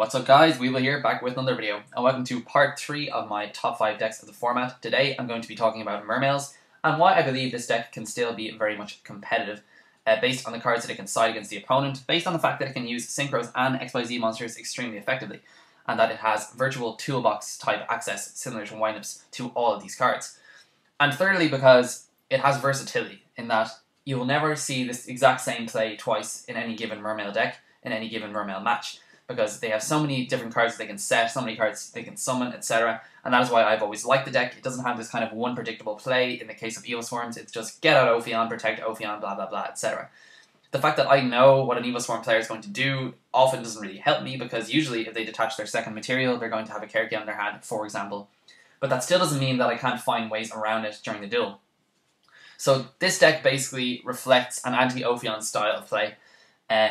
What's up guys, D.Va here, back with another video, and welcome to part 3 of my top 5 decks of the format. Today I'm going to be talking about Mermails, and why I believe this deck can still be very much competitive, based on the cards that it can side against the opponent, based on the fact that it can use Synchros and XYZ monsters extremely effectively, and that it has virtual toolbox type access, similar to windups, to all of these cards. And thirdly, because it has versatility, in that you will never see this exact same play twice in any given Mermail deck, in any given Mermail match, because they have so many different cards they can set, so many cards they can summon, etc. And that is why I've always liked the deck. It doesn't have this kind of one predictable play. In the case of Evilswarms, it's just get out Ophion, protect Ophion, blah blah blah, etc. The fact that I know what an Evilswarm player is going to do often doesn't really help me, because usually if they detach their second material, they're going to have a Kerki on their hand, for example. But that still doesn't mean that I can't find ways around it during the duel. So this deck basically reflects an anti-Ophion style of play,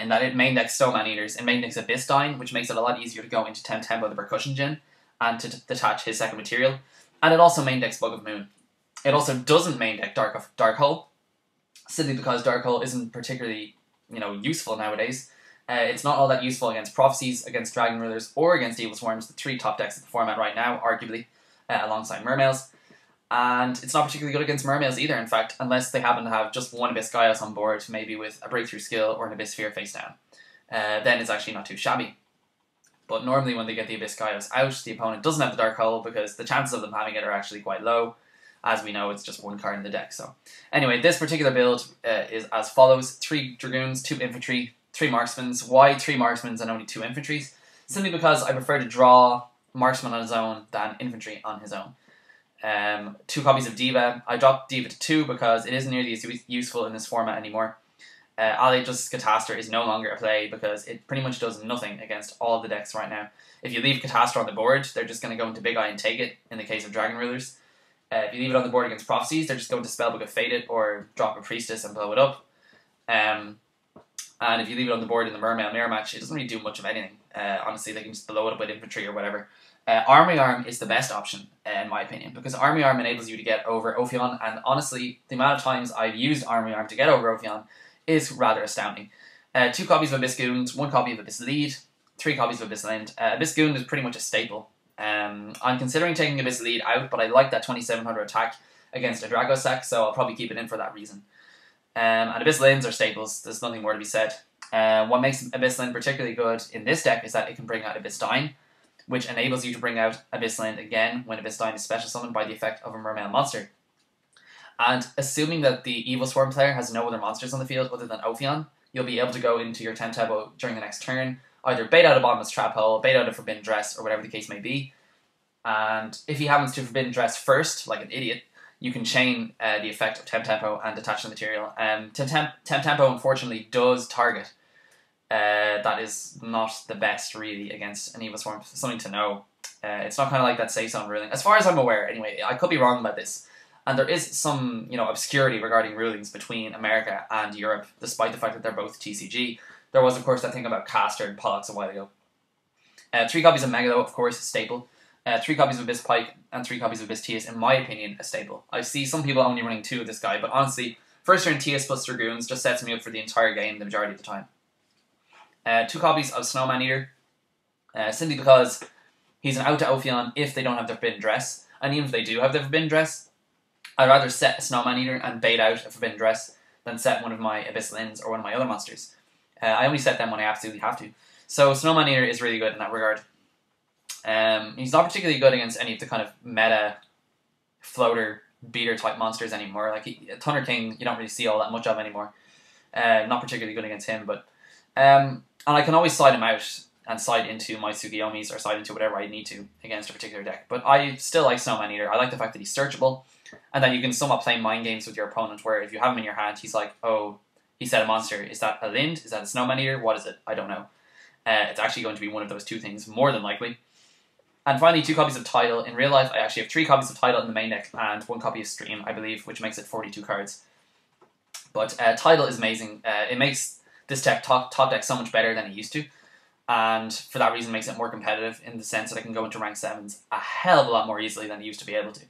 in that it main decks Snowman Eaters, it main decks Abyssdine, which makes it a lot easier to go into Temtempo the Percussion Djinn and to detach his second material, and it also main decks Book of Moon. It also doesn't main deck Dark Hole, simply because Dark Hole isn't particularly, useful nowadays. It's not all that useful against Prophecies, against Dragon Rulers, or against Evilswarms, the three top decks of the format right now, arguably, alongside Mermails. And it's not particularly good against Mermails either, in fact, unless they happen to have just one Abyss Gaios on board, maybe with a Breakthrough Skill or an Abyss Fear face down. Then it's actually not too shabby. But normally when they get the Abyss Gaios out, the opponent doesn't have the Dark Hole, because the chances of them having it are actually quite low. As we know, it's just one card in the deck, so... Anyway, this particular build is as follows. 3 Dragoons, 2 Infantry, 3 Marksmans. Why 3 Marksmans and only 2 Infantries? Simply because I prefer to draw Marksman on his own than Infantry on his own. 2 copies of D.Va. I dropped D.Va to 2 because it isn't nearly as useful in this format anymore. Ally Justice Catastrophe is no longer a play, because it pretty much does nothing against all the decks right now. If you leave Catastrophe on the board, they're just going to go into Big Eye and take it, in the case of Dragon Rulers. If you leave it on the board against Prophecies, they're just going to Spellbook of Fate it, or drop a Priestess and blow it up. And if you leave it on the board in the Mermail Mirror match, it doesn't really do much of anything. Honestly, they can just blow it up with Infantry or whatever. Armory Arm is the best option, in my opinion, because Armory Arm enables you to get over Ophion, and honestly, the amount of times I've used Armory Arm to get over Ophion is rather astounding. 2 copies of Abyss Goons, 1 copy of Abyss Lead, 3 copies of Abyss Linde. Abyss Goon is pretty much a staple. I'm considering taking Abyss Lead out, but I like that 2700 attack against a Dracossack, so I'll probably keep it in for that reason. And Abyss Lindes are staples, there's nothing more to be said. What makes Abyss Linde particularly good in this deck is that it can bring out Abyssdine, which enables you to bring out Abyss Linde again when Abyssdine is special summoned by the effect of a Mermail monster. And assuming that the Evilswarm player has no other monsters on the field other than Ophion, you'll be able to go into your Temtempo during the next turn, either bait out a bottomless trap hole, bait out a Forbidden Dress, or whatever the case may be. And if he happens to Forbidden Dress first, like an idiot, you can chain the effect of Temtempo and detach the material. Temtempo, unfortunately, does target. That is not the best, really, against an Evilswarm. Something to know. It's not kind of like that Safe Zone ruling, as far as I'm aware. Anyway, I could be wrong about this, and there is some, obscurity regarding rulings between America and Europe, despite the fact that they're both TCG. There was, of course, that thing about Castor and Pollux a while ago. 3 copies of Megalo, of course, a staple. 3 copies of Abyss Pike and 3 copies of Abyss Teus, in my opinion, a staple. I see some people only running 2 of this guy, but honestly, first turn Teus plus Dragoons just sets me up for the entire game, the majority of the time. 2 copies of Snowman Eater, simply because he's an out to Ophion if they don't have their Forbidden Dress, and even if they do have their Forbidden Dress, I'd rather set a Snowman Eater and bait out a Forbidden Dress than set one of my Abyss Lindes or one of my other monsters. I only set them when I absolutely have to, so Snowman Eater is really good in that regard. He's not particularly good against any of the kind of meta floater beater type monsters anymore. Like Thunder King, you don't really see all that much of anymore. Not particularly good against him, but and I can always side him out and side into my Tsukiyomis, or side into whatever I need to against a particular deck. But I still like Snowman Eater. I like the fact that he's searchable, and that you can somewhat play mind games with your opponent, where if you have him in your hand, he's like, oh, he said a monster. Is that a Lind? Is that a Snowman Eater? What is it? I don't know. It's actually going to be one of those two things, more than likely. And finally, 2 copies of Tidal. In real life, I actually have 3 copies of Tidal in the main deck and 1 copy of Stream, I believe, which makes it 42 cards. But Tidal is amazing. It makes this deck top deck so much better than it used to, and for that reason makes it more competitive, in the sense that I can go into rank 7s a hell of a lot more easily than I used to be able to.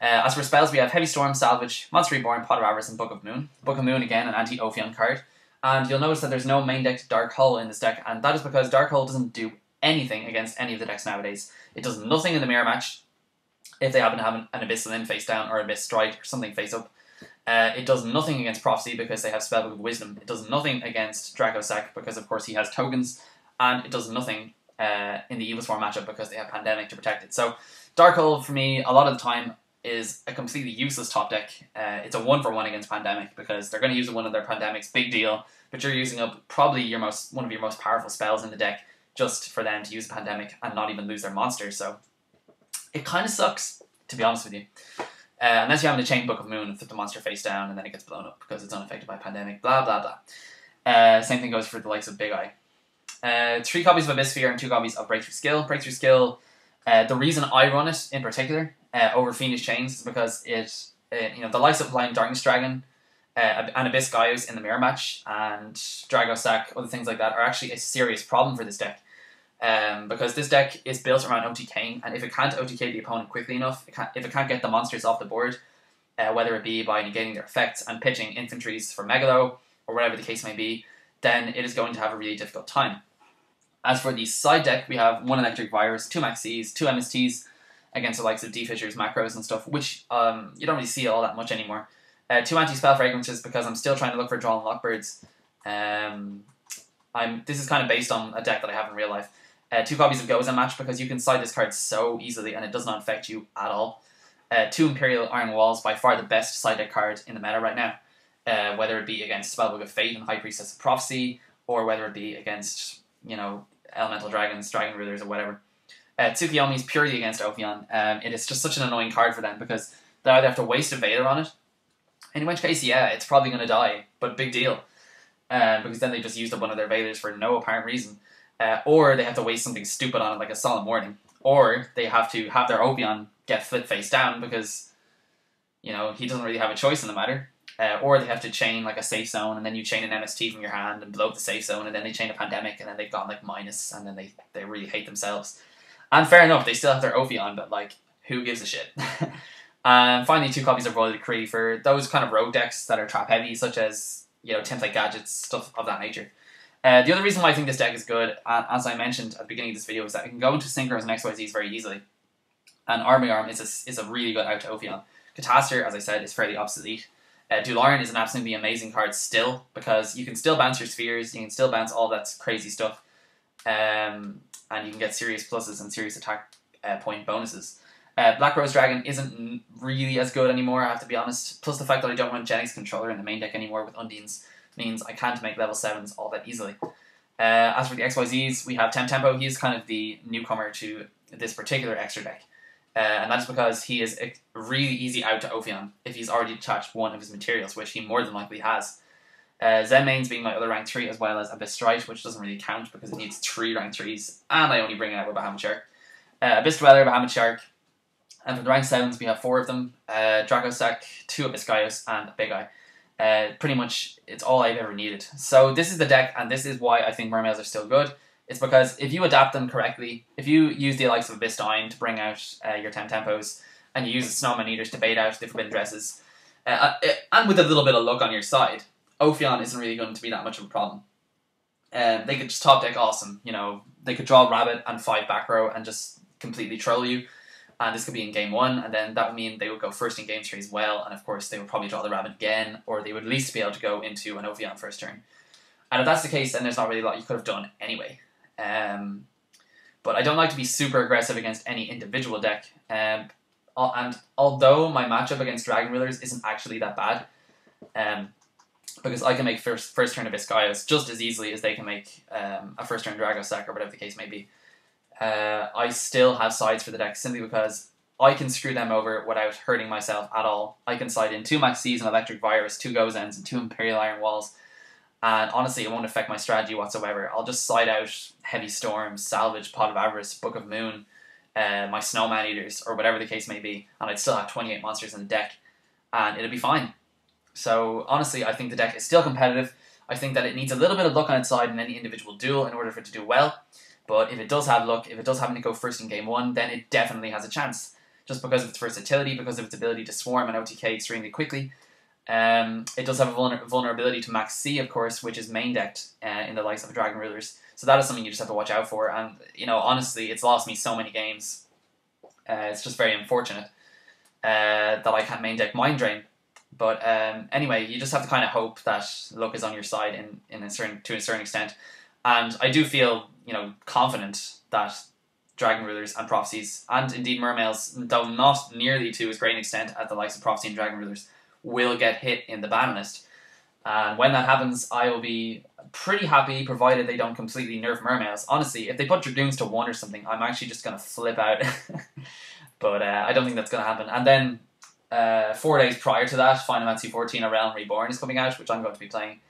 As for spells, we have Heavy Storm, Salvage, Monster Reborn, Pot of Avarice, and Book of Moon. Book of Moon, again, an anti-Ophion card. And you'll notice that there's no main deck Dark Hole in this deck, and that is because Dark Hole doesn't do anything against any of the decks nowadays. It does nothing in the mirror match if they happen to have an Abyss Linde face down or Abyss Strike or something face up. It does nothing against Prophecy because they have Spellbook of Wisdom. It does nothing against Dracossack because, of course, he has tokens. And it does nothing in the Evilswarm matchup because they have Pandemic to protect it. So Dark Hole, for me, a lot of the time is a completely useless top deck. It's a 1-for-1 against Pandemic because they're going to use one of their Pandemics, big deal, but you're using up probably your one of your most powerful spells in the deck just for them to use Pandemic and not even lose their monster. So it kind of sucks, to be honest with you. Unless you're having to chain Book of Moon and flip the monster face down and then it gets blown up because it's unaffected by Pandemic, blah, blah, blah. Same thing goes for the likes of Big Eye. 3 copies of Abyss Sphere and 2 copies of Breakthrough Skill. Breakthrough Skill, the reason I run it in particular over Fiendish Chains is because it you know, the likes of Blind Darkness Dragon and Abyss Gaios in the mirror match and Dragossack, other things like that, are actually a serious problem for this deck. Because this deck is built around OTKing, and if it can't OTK the opponent quickly enough, if it can't get the monsters off the board, whether it be by negating their effects and pitching infantries for Megalo, or whatever the case may be, then it is going to have a really difficult time. As for the side deck, we have 1 Electric Virus, 2 Maxis, 2 MSTs, against the likes of D-Fishers, Macros and stuff, which you don't really see all that much anymore. 2 Anti-Spell Fragrances, because I'm still trying to look for Draw and Lockbirds. This is kind of based on a deck that I have in real life. 2 copies of Gozen Match, because you can side this card so easily and it does not affect you at all. 2 Imperial Iron Walls, by far the best side deck card in the meta right now. Whether it be against Spellbook of Fate and High Priestess of Prophecy, or whether it be against, you know, Elemental Dragons, Dragon Rulers, or whatever. Tsukiyomi is purely against Ophion. It is just such an annoying card for them, because they either have to waste a Vader on it, in which case, yeah, it's probably going to die, but big deal. Because then they just used up one of their Vaders for no apparent reason. Or they have to waste something stupid on it, like a Solemn Warning. Or they have to have their Ophion get flipped face down, because, you know, he doesn't really have a choice in the matter. Or they have to chain like a Safe Zone, and then you chain an MST from your hand and blow up the Safe Zone, and then they chain a Pandemic, and then they've gone like minus, and then they really hate themselves. And fair enough, they still have their Ophion, but like, who gives a shit? And finally, 2 copies of Royal Decree for those kind of rogue decks that are trap heavy, such as, you know, template gadgets, stuff of that nature. The other reason why I think this deck is good, as I mentioned at the beginning of this video, is that we can go into Synchros and XYZs very easily. And Armory Arm is a really good out to Ophion. Catastrophe, as I said, is fairly obsolete. Dularian is an absolutely amazing card still, because you can still bounce your spheres, you can still bounce all that crazy stuff, and you can get serious pluses and serious attack point bonuses. Black Rose Dragon isn't really as good anymore, I have to be honest, plus the fact that I don't run Genix Controller in the main deck anymore with Undines means I can't make level 7s all that easily. As for the XYZs, we have Temtempo. He is kind of the newcomer to this particular extra deck. And that's because he is a really easy out to Ophion if he's already attached one of his materials, which he more than likely has. Zen Mains being my other rank 3, as well as Abyss Strike, which doesn't really count because it needs 3 rank 3s, and I only bring it out with Bahamut Shark. Abyss Dweller, Bahamut Shark, and for the rank 7s we have 4 of them, Dracossack, 2 Abyss Gaios, and Big Eye. Pretty much it's all I've ever needed. So this is the deck, and this is why I think Mermails are still good. It's because if you adapt them correctly, if you use the likes of Abyss Dine to bring out your Tempos, and you use the Snowman Eaters to bait out the Forbidden Dresses, and with a little bit of luck on your side, Ophion isn't really going to be that much of a problem. They could just top deck awesome, you know, they could draw Rabbit and 5 back row and just completely troll you, and this could be in game 1, and then that would mean they would go first in game 3 as well, and of course they would probably draw the Rabbit again, or they would at least be able to go into an Ophion first turn. And if that's the case, then there's not really a lot you could have done anyway. But I don't like to be super aggressive against any individual deck, and although my matchup against Dragon Rulers isn't actually that bad, because I can make first turn Abyss Gaios just as easily as they can make a first turn Dragossack or whatever the case may be, I still have sides for the deck simply because I can screw them over without hurting myself at all. I can side in 2 Maxis, an Electric Virus, 2 Gozens and 2 Imperial Iron Walls. And honestly, it won't affect my strategy whatsoever. I'll just side out Heavy Storm, Salvage, Pot of Avarice, Book of Moon, my Snowman Eaters, or whatever the case may be, and I'd still have 28 monsters in the deck, and it'll be fine. So honestly, I think the deck is still competitive. I think that it needs a little bit of luck on its side in any individual duel in order for it to do well, but if it does have luck, if it does happen to go first in game 1, then it definitely has a chance, just because of its versatility, because of its ability to swarm and OTK extremely quickly, It does have a vulnerability to max C, of course, which is main decked in the likes of Dragon Rulers. So that is something you just have to watch out for. And, you know, honestly, it's lost me so many games. It's just very unfortunate that I can't main deck Mind Drain. But anyway, you just have to kind of hope that luck is on your side to a certain extent. And I do feel, you know, confident that Dragon Rulers and Prophecies, and indeed Mermails, though not nearly to as great an extent as the likes of Prophecy and Dragon Rulers, will get hit in the ban list. And when that happens, I will be pretty happy, provided they don't completely nerf Mermails. Honestly, if they put Dragoons to 1 or something, I'm actually just going to flip out. But I don't think that's going to happen. And then 4 days prior to that, Final Fantasy XIV A Realm Reborn is coming out, which I'm going to be playing.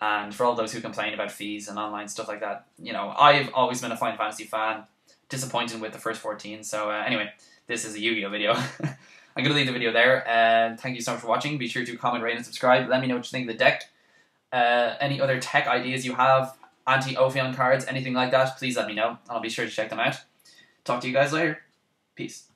And for all those who complain about fees and online stuff like that, you know, I've always been a Final Fantasy fan, disappointed with the first 14. So anyway, this is a Yu-Gi-Oh video. I'm going to leave the video there. Thank you so much for watching. Be sure to comment, rate, and subscribe. Let me know what you think of the deck. Any other tech ideas you have, anti-Ophion cards, anything like that, please let me know. I'll be sure to check them out. Talk to you guys later. Peace.